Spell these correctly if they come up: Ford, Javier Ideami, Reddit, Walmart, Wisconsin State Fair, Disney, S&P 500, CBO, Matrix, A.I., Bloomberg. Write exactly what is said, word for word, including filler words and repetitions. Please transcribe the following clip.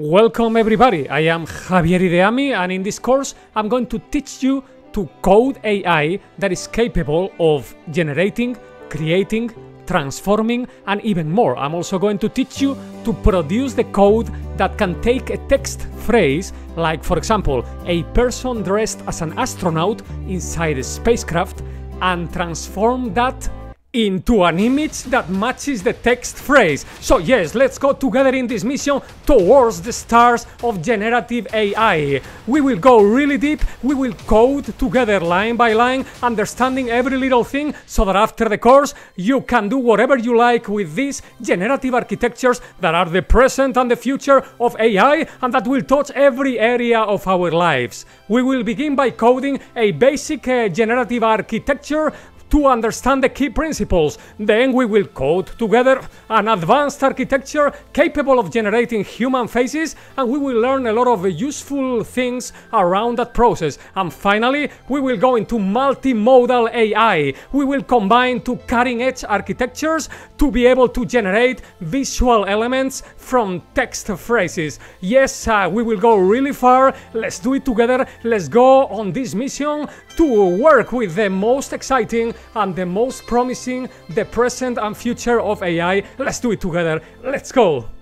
Welcome everybody, I am Javier Ideami and in this course I'm going to teach you to code A I that is capable of generating, creating, transforming and even more. I'm also going to teach you to produce the code that can take a text phrase, like for example, a person dressed as an astronaut inside a spacecraft, and transform that into an image that matches the text phrase. So yes, let's go together in this mission towards the stars of generative A I. We will go really deep, we will code together line by line, understanding every little thing, so that after the course you can do whatever you like with these generative architectures that are the present and the future of A I and that will touch every area of our lives. We will begin by coding a basic uh, generative architecture to understand the key principles. Then we will code together an advanced architecture capable of generating human faces, and we will learn a lot of useful things around that process. And finally, we will go into multimodal A I. We will combine two cutting-edge architectures to be able to generate visual elements from text phrases. Yes, uh, we will go really far. Let's do it together. Let's go on this mission to work with the most exciting and the most promising, the present and future of A I. Let's do it together. Let's go!